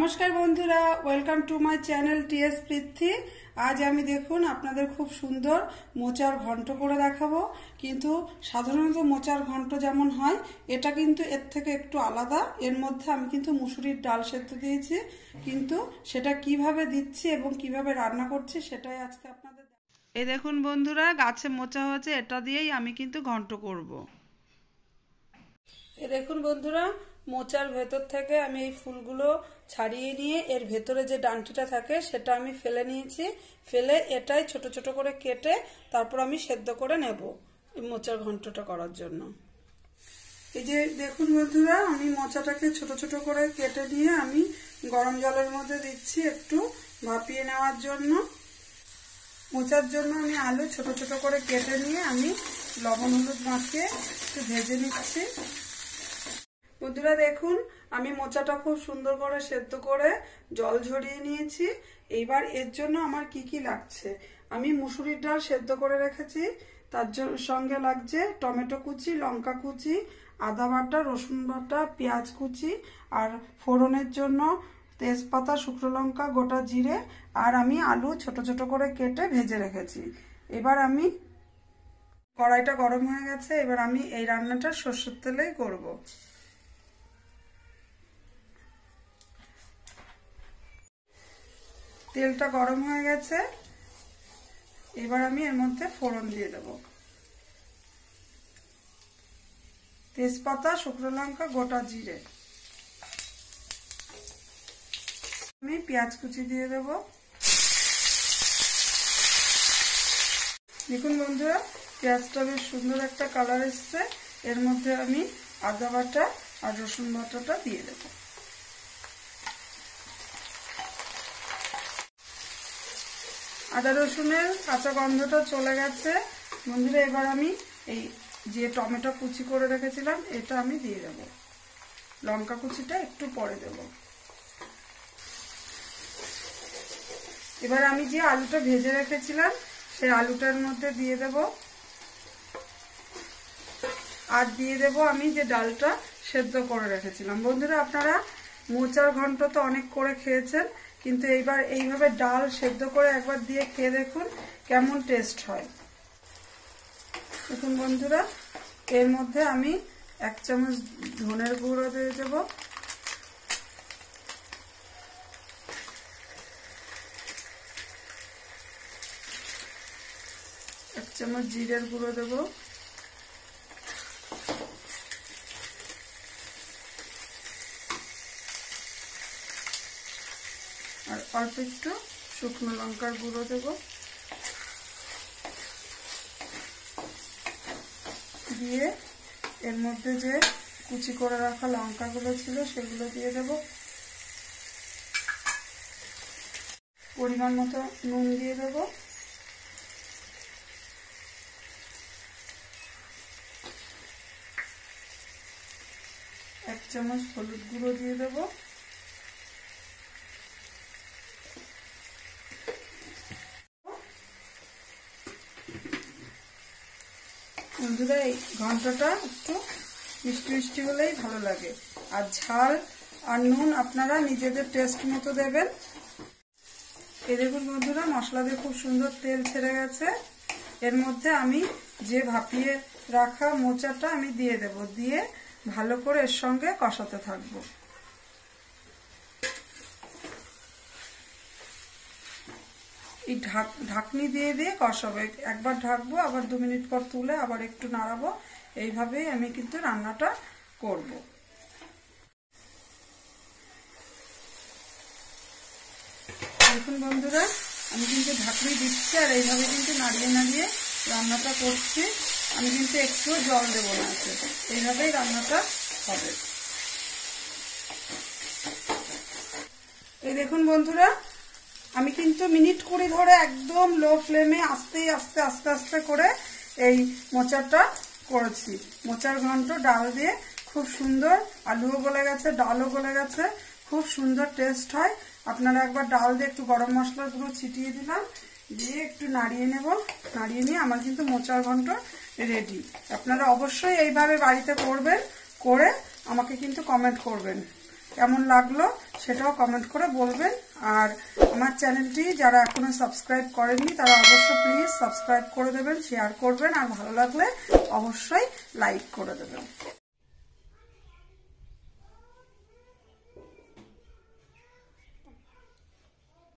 नमस्कार बंधुरा welcome to my channel TS Prithvi. आज आमी देखुन आपनादेर खूब सुंदर मोचार घंट करे देखाबो। किन्तु साधारणत मोचार घंट जेमन हय एटा किन्तु एर थेके एकटु आलादा। एर मध्ये आमी किन्तु मुसुरिर डाल सेদ্ধ दिয়েছি, किन्तु सेटा किभाবে দিচ্ছি এবং কিভাবে রান্না করছি সেটাই আজকে আপনাদের। এই দেখুন বন্ধুরা, গাছে মোচা হয়েছে, এটা দিয়েই আমি কিন্তু ঘন্ট করব। এই দেখুন বন্ধুরা, मोचार भेतर थेके आमी एई फुलगुलो छाड़िए निये एर भेतरे जे डांटिटा थाके सेटा आमी फेले नियेछि। फेले एटाई छोटो छोटो करे केटे तारपर आमी सेद्ध करे नेब मोचार घन्टटा करार जोन्नो। এই যে দেখুন বন্ধুরা, আমি মোচাটাকে ছোট ছোট করে কেটে নিয়ে আমি গরম জলের মধ্যে দিচ্ছি একটু ভাপিয়ে নেওয়ার জন্য। মোচার জন্য আমি আলু ছোট ছোট করে কেটে নিয়ে আমি লবণ হলুদ মাখিয়ে একটু ভেজে নিচ্ছি। বন্ধুরা দেখুন, আমি মোচাটা খুব সুন্দর করে সেদ্ধ করে জল ঝরিয়ে নিয়েছি। এবার এর জন্য আমার কি কি লাগছে, আমি মুসুরির ডাল সেদ্ধ করে রেখেছি, তার সঙ্গে লাগছে টমেটো কুচি, লঙ্কা কুচি, আদা বাটা, রসুন বাটা, পেঁয়াজ কুচি, আর ফোড়নের জন্য তেজপাতা, শুকনো লঙ্কা, গোটা জিরে, আর আমি আলু ছোট ছোট করে কেটে ভেজে রেখেছি। এবার আমি কড়াইটা গরম হয়ে গেছে, এবার আমি এই রান্নাটা সরষের তেলেই করব। তেলটা গরম হয়ে গেছে, এবার আমি এর মধ্যে ফোড়ন দিয়ে দেব। তেজপাতা, শুকনো লঙ্কা, গোটা জিরে, আমি পেঁয়াজ কুচি দিয়ে দেব। দেখুন বন্ধুরা, পেঁয়াজটা বেশ সুন্দর একটা কালার এসছে। এর মধ্যে আমি আদা বাটা আর রসুন বাটাটা দিয়ে দেব। আদা রসুনের কাঁচা গন্ধটা চলে গেছে বন্ধুরা। এবার আমি এই যে টমেটো কুচি করে রেখেছিলাম এটা আমি দিয়ে দেব। লঙ্কা কুচিটা একটু পরে দেব। এবার আমি যে আলুটা ভেজে রেখেছিলাম সেই আলুটার মধ্যে দিয়ে দেব। আর দিয়ে দেব আমি যে ডালটা সেদ্ধ করে রেখেছিলাম। বন্ধুরা আপনারা মোচার ঘন্ট তো অনেক করে খেয়েছেন, কিন্তু এইবার এইভাবে ডাল সেদ্ধ করে একবার দিয়ে খেয়ে দেখুন কেমন টেস্ট হয়। দেখুন বন্ধুরা, এর মধ্যে আমি 1 চামচ ধনের গুঁড়ো দিয়ে দেব। এক চামচ জিরের গুঁড়ো দেব। আর অল্প একটু শুকনো লঙ্কার গুঁড়ো দেব। দিয়ে এর মধ্যে যে কুচি করে রাখা লঙ্কাগুলো ছিল সেগুলো দিয়ে দেব। পরিমাণ মতো নুন দিয়ে দেব। এক চামচ হলুদ গুঁড়ো দিয়ে দেব। বন্ধুরা এই ঘন্টটা একটু মিষ্টি মিষ্টি হলেই ভালো লাগে, আর ঝাল আর নুন আপনারা নিজেদের টেস্ট মতো দেবেন। এই দেখুন বন্ধুরা, মশলা দিয়ে খুব সুন্দর তেল ছেড়ে গেছে। এর মধ্যে আমি যে ভাপিয়ে রাখা মোচাটা আমি দিয়ে দেব, দিয়ে ভালো করে এর সঙ্গে কষাতে থাকব। এই ঢাকনি দিয়ে দিয়ে কষাবো। একবার ঢাকবো, আবার 2 মিনিট পর তুলে আবার একটু নাড়াবো। এইভাবেই আমি কিন্তু রান্নাটা করব। দেখুন বন্ধুরা, আমি কিন্তু ঢাকনি দিচ্ছি আর এইভাবে কিন্তু নাড়িয়ে নাড়িয়ে রান্নাটা করছি। আমি কিন্তু একটু জল দেবো না, এইভাবেই রান্নাটা হবে। এই দেখুন বন্ধুরা, আমি কিন্তু মিনিট 20 ধরে একদম লো ফ্লেমে আস্তে আস্তে আস্তে আস্তে করে এই মোচাটা করেছি। মোচার ঘন্ট ডাল দিয়ে খুব সুন্দর, আলুও গলে গেছে, ডালও গলে গেছে, খুব সুন্দর টেস্ট হয়। আপনারা একবার ডাল দিয়ে একটু গরম মশলার গুঁড়ো ছিটিয়ে দিলাম, দিয়ে একটু নাড়িয়ে নেব। নাড়িয়ে নিয়ে আমার কিন্তু মোচার ঘন্ট রেডি। আপনারা অবশ্যই এইভাবে বাড়িতে করবেন, করে আমাকে কিন্তু কমেন্ট করবেন কেমন লাগলো সেটাও কমেন্ট করে বলবেন। আর আমার চ্যানেলটি যারা এখনো সাবস্ক্রাইব করেননি তারা অবশ্যই প্লিজ সাবস্ক্রাইব করে দেবেন, শেয়ার করবেন, আর ভালো লাগলে অবশ্যই লাইক করে দেবেন।